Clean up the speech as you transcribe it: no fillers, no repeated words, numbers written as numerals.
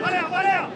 Valère, Valère.